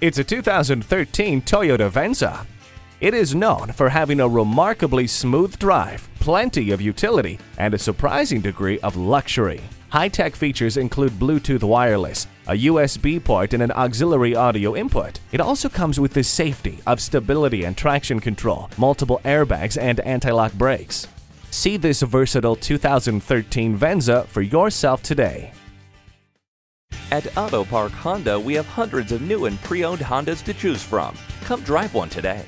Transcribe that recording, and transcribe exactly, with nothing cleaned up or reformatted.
It's a two thousand thirteen Toyota Venza. It is known for having a remarkably smooth drive, plenty of utility, and a surprising degree of luxury. High-tech features include Bluetooth wireless, a U S B port, and an auxiliary audio input. It also comes with the safety of stability and traction control, multiple airbags, and anti-lock brakes. See this versatile two thousand thirteen Venza for yourself today. At AutoPark Honda, we have hundreds of new and pre-owned Hondas to choose from. Come drive one today.